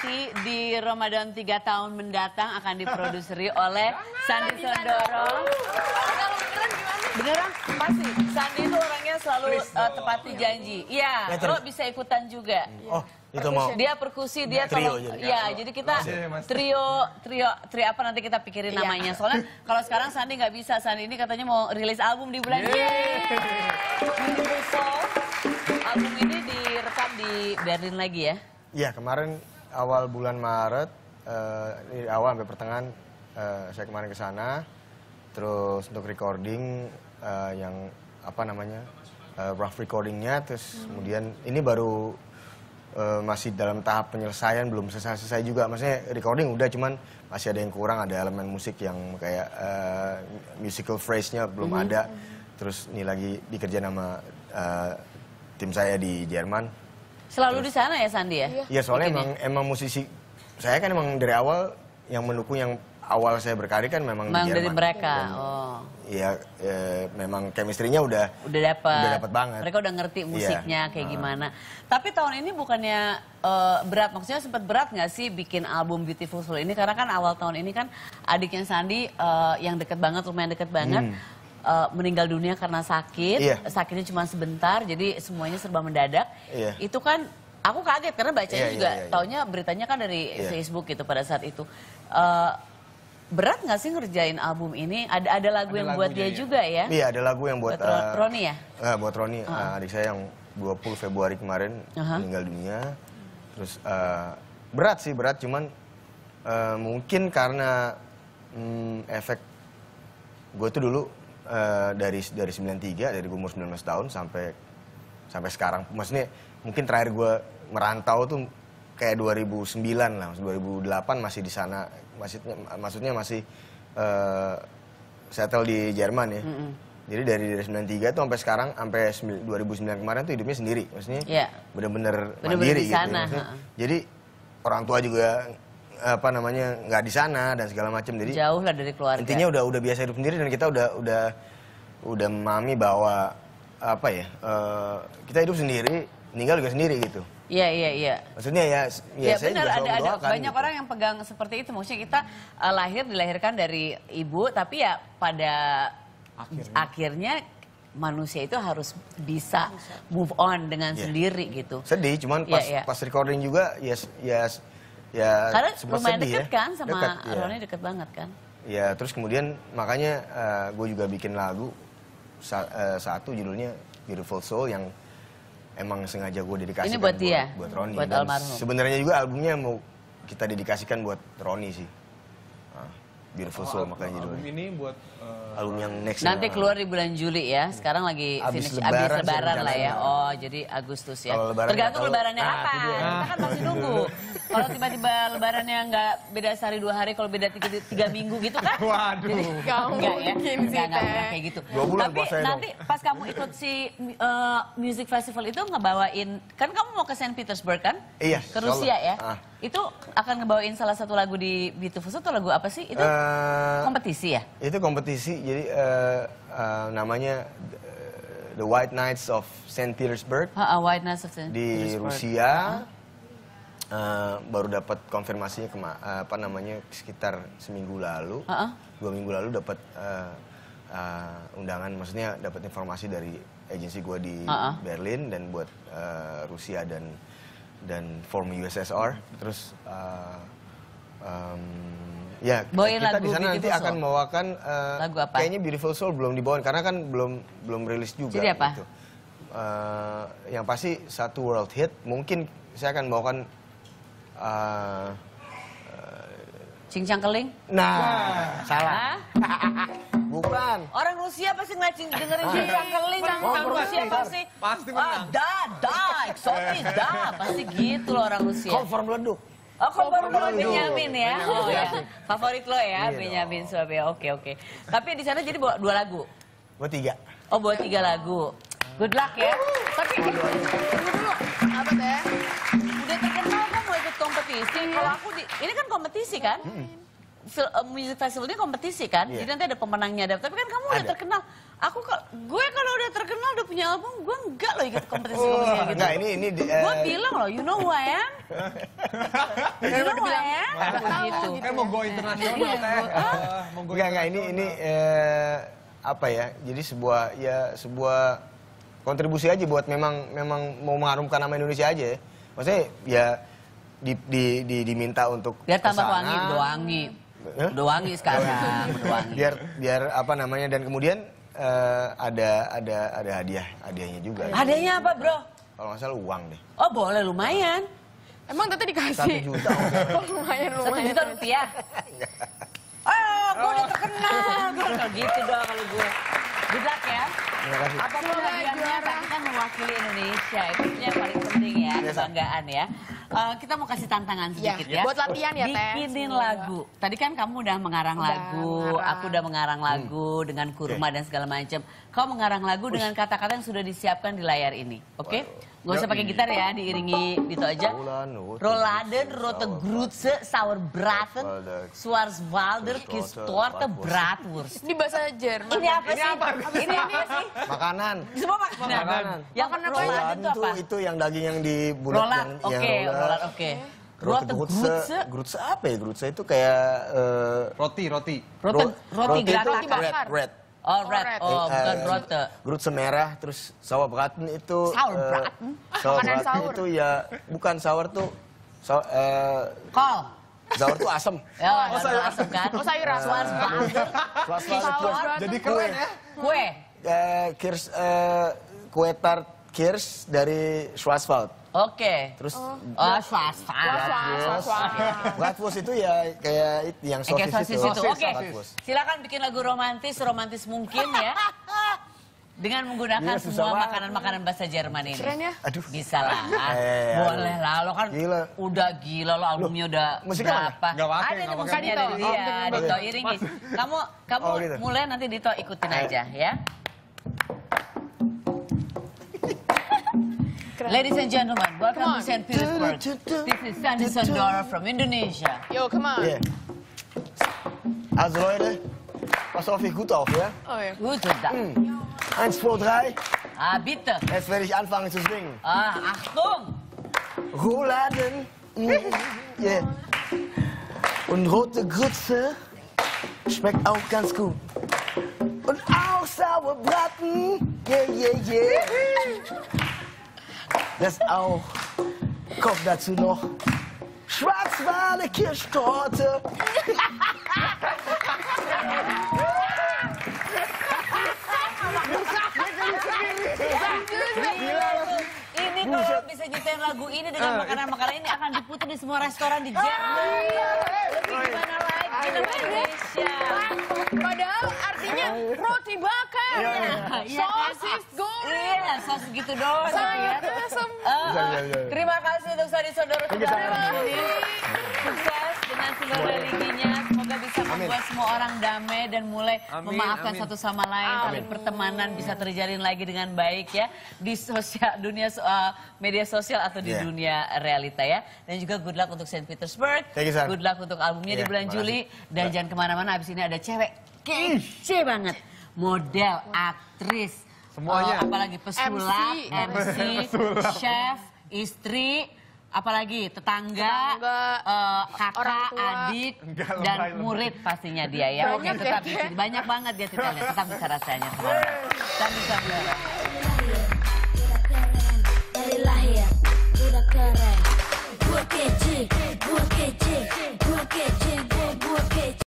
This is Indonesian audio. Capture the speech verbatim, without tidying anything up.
nanti di Ramadan tiga tahun mendatang akan diproduksi oleh Sandhy Sondoro. Beneran, pasti. Sandi itu orangnya selalu uh, tepati janji. Iya, lo bisa ikutan juga. Oh, itu perkusi. Mau. Dia perkusi, dia trio. Tolong, jadi ya, jadi kita trio, trio, trio apa nanti kita pikirin iya. namanya. Soalnya kalau sekarang Sandi nggak bisa. Sandi ini katanya mau rilis album di bulan ini. Beautiful Soul. Album ini direkam di Berlin lagi ya? Iya, kemarin awal bulan Maret, eh, awal sampai pertengahan eh, saya kemarin ke sana. Terus untuk recording uh, yang apa namanya uh, rough recordingnya, terus hmm. kemudian ini baru uh, masih dalam tahap penyelesaian, belum selesai-selesai juga. Maksudnya recording udah, cuman masih ada yang kurang, ada elemen musik yang kayak uh, musical phrase-nya belum hmm. ada. Terus ini lagi dikerjain sama uh, tim saya di Jerman. Selalu terus, di sana ya Sandi ya? Iya soalnya emang, emang musisi saya kan emang dari awal yang mendukung yang awal saya berkarir kan memang memang dari mereka. Dan, oh. Iya, e, memang chemistry-nya udah udah dapat. Udah dapat banget. Mereka udah ngerti musiknya yeah. kayak uh. gimana. Tapi tahun ini bukannya uh, berat, maksudnya sempat berat nggak sih bikin album Beautiful Soul ini, karena kan awal tahun ini kan adiknya Sandi uh, yang deket banget, lumayan deket banget. Hmm. Uh, meninggal dunia karena sakit. Yeah. Sakitnya cuma sebentar, jadi semuanya serba mendadak. Yeah. Itu kan aku kaget karena bacanya yeah, juga yeah, yeah, yeah. taunya beritanya kan dari yeah. Facebook gitu pada saat itu. Uh, Berat nggak sih ngerjain album ini? Ada ada lagu ada yang buat dia ya. juga ya? Iya ada lagu yang buat, buat uh, Roni ya? Uh, buat Roni, uh -huh. uh, adik saya yang dua puluh Februari kemarin uh -huh. meninggal dunia. Terus uh, berat sih berat, cuman uh, mungkin karena um, efek gue tuh dulu uh, dari dari sembilan tiga, dari gue umur sembilan belas tahun sampai sampai sekarang. Maksudnya mungkin terakhir gue merantau tuh kayak dua ribu sembilan lah, dua ribu delapan masih di sana, maksudnya maksudnya masih uh, settle di Jerman ya. Mm -hmm. Jadi dari, dari sembilan tiga tuh sampai sekarang, sampai dua ribu sembilan kemarin tuh hidupnya sendiri, maksudnya yeah. bener-bener mandiri gitu. Sana, ya. Jadi orang tua juga apa namanya nggak di sana dan segala macam, jadi jauh lah dari keluarga. Intinya udah udah biasa hidup sendiri dan kita udah udah udah memahami bahwa apa ya uh, kita hidup sendiri, meninggal juga sendiri gitu. Iya iya iya. Maksudnya ya, ya, ya saya benar, juga selalu ada, ada banyak gitu. Orang yang pegang seperti itu. Maksudnya kita uh, lahir dilahirkan dari ibu, tapi ya pada akhirnya, akhirnya manusia itu harus bisa move on dengan ya. sendiri gitu. Sedih, cuman pas ya, ya. pas recording juga ya ya ya. Karena lumayan sedih, deket ya. kan sama deket, ya. Roni deket banget kan. Ya terus kemudian makanya uh, gue juga bikin lagu sa uh, satu judulnya Beautiful Soul yang emang sengaja gue dedikasikan ini buat, buat dia, buat Roni. Buat almarhum. Sebenarnya juga albumnya mau kita dedikasikan buat Roni sih. Nah, Beautiful Soul oh, makanya judulnya. Album ini buat uh, album yang next. Nanti yang keluar di bulan Juli ya. Sekarang lagi abis finish lebaran, abis lebaran lah ya. Oh jadi Agustus ya. Lebaran, tergantung kalau, lebarannya ah, apa. Kita ah. kan masih nunggu. Kalau tiba-tiba lebarannya nggak beda sehari dua hari, kalau beda tiga, tiga minggu gitu kan? Waduh. Jadi, kamu nggak ya? Nggak nggak kayak gitu. Tapi nanti pas kamu ikut si uh, music festival itu ngebawain, kan kamu mau ke Saint Petersburg kan? Iya. Ke Rusia ya. Ah. Itu akan ngebawain salah satu lagu di Beautiful Soul, lagu apa sih? Itu uh, kompetisi ya? Itu kompetisi, jadi uh, uh, namanya uh, The White Nights of Saint Petersburg. Uh, uh, White Nights of Saint Petersburg. Di Rusia. Uh. Uh, baru dapat konfirmasinya kema uh, apa namanya sekitar seminggu lalu, uh -uh. dua minggu lalu dapat uh, uh, undangan, maksudnya dapat informasi dari agensi gua di uh -uh. Berlin dan buat uh, Rusia dan dan former U S S R. Terus uh, um, ya Boyin kita di sana nanti Soul. Akan membawakan uh, lagu apa? Kayaknya Beautiful Soul belum dibawain karena kan belum belum rilis juga. Jadi apa? Gitu. Uh, yang pasti satu world hit, mungkin saya akan bawakan Uh, uh, cincang keling? Nah, nah. salah. Bukan. Orang Rusia pasti ngacing dengerin cincang keling, orang Rusia pasti. Pasti menang. Da, da, eksotis, da. Pasti gitu loh orang Rusia. Konfor meleduk. Oh, kompor meleduk. Benyamin ya. Oh ya. Favorit lo ya, Benyamin Suabia. Oke, oke. Tapi di sana jadi bawa dua lagu? Bawa tiga. Oh, bawa tiga lagu. Good luck ya. Tapi dulu dulu. Apa teh? Udah terkenal kan mau ikut kompetisi. Kalau aku di, ini kan kompetisi kan? Hmm. music festival ini kompetisi kan, yeah. Jadi nanti ada pemenangnya ada. Tapi kan kamu ada. Udah terkenal. Aku kok, gue kalau udah terkenal udah punya album, gue enggak loh ikut kompetisi-kompetisi oh, gitu. Enggak, ini ini. Uh... Gue bilang loh, you know who I am. You know who I am. Gitu. Kan mau go internasional. uh, mau go enggak enggak ini ini uh, apa ya? Jadi sebuah ya sebuah kontribusi aja buat memang memang mau mengharumkan nama Indonesia aja. Ya. Maksudnya ya di, di, di, diminta untuk biar tambah wangi, doangi. Huh? Doangi sekarang, doangi. Biar biar apa namanya dan kemudian uh, ada ada ada hadiah, hadiahnya juga. Hadiahnya apa, Bro? Kalau nggak salah uang deh. Oh, boleh lumayan. Emang tadi dikasih? satu juta. Oh, lumayan lumayan. satu juta rupiah. Oh, gue udah terkenal. Gue gitu dong kalau gue. Good luck ya. Apapun hadiahnya, tapi kan mewakili Indonesia. Itu yang paling penting ya, kebanggaan ya. Uh, kita mau kasih tantangan sedikit ya, ya. Buat latihan ya, Teh. Bikinin lagu. Tadi kan kamu udah mengarang udah, lagu, mengarang. aku udah mengarang lagu hmm. dengan kurma okay. dan segala macam. Kau mengarang lagu Ush. dengan kata-kata yang sudah disiapkan di layar ini, oke? Okay? Gak usah pakai gitar ya, diiringi gitu aja. Rouladen, Rote Grütze, Sauerbraten, Schwarzwälder Kirschtorte, Bratwurst. Ini bahasa Jerman. Ini apa sih? Ini apa sih? Ini apa sih? Makanan. Semua makanan. Makanan. Yang Rouladen itu apa? Itu yang daging yang dibulat. Rolat, oke. Rolat, oke. Rote Grütze, Grütze apa ya? Grütze itu kayak... Roti, roti. Roti gratak. Red, red. Oh, red. Oh, bukan rote. Grütze merah, terus Sauerbraten itu... Sauerbraten? Sauerbraten itu ya... Bukan, sour tuh... Kol? Sour tuh asem. Oh, sayur asem kan? Oh, sayur asem. Sauerbraten. Jadi keren ya? Kue? Kirs... Kue tart kirs dari Schwarzwald. Oke. Terus... Oh, Schwarzwald. Bratwurst itu ya kayak yang sosis itu. Oke, silakan bikin lagu romantis, romantis mungkin ya. Dengan menggunakan semua makanan-makanan bahasa Jerman ini. Keren ya? Bisa lah. Boleh lah, lo kan udah gila lo albumnya udah berapa. Ada tuh musiknya dari dia, Dito iringi. Kamu kamu mulai nanti Dito ikutin aja ya. Ladies and gentlemen, welcome to Saint Petersburg. This is Sandhy Sondoro from Indonesia. Yo, come on. Yeah. Also Leute, pass auf euch gut auf, ja? Oh ja. Gut, da. Mm. Eins, zwei, drei. Ah, bitte. Jetzt werde ich anfangen zu singen. Ah, Achtung. Rouladen. Yeah. Und Rote Grütze schmeckt auch ganz gut. Und auch Sauerbraten. Yeah, yeah, yeah. Das auch, kommt dazu noch Schwarzwälder Kirschtorte. Ini kalau bisa nyetain lagu ini dengan makanan-makanan ini akan diputar di semua restoran di Jerman. Lebih gimana lagi dengan Indonesia. Padahal artinya roti bakar, sosis goreng. Iya, sosis gitu doang. Sayur asem. Terima kasih untuk Sandhy Sondoro. Terima kasih. Sukses dengan seluruh religinya. Semoga bisa membuat semua orang damai dan mulai memaafkan satu sama lain. Pertemanan bisa terjalin lagi dengan baik ya. Di sosial dunia media sosial atau di dunia realita ya. Dan juga good luck untuk Saint Petersburg. Good luck untuk albumnya di bulan Juli. Dan jangan kemana-mana, abis ini ada cewek kece banget. Model, aktris. Semuanya. Apalagi pesulap, M C, chef, istri. Apalagi tetangga, tetangga uh, kakak, adik, dan murid pastinya dia ya. Oke, tetap di sini. Banyak banget dia ceritanya. Tetap bisa rasanya. Selamat. Selamat. Selamat.